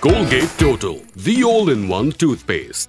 Colgate Total, the all-in-one toothpaste.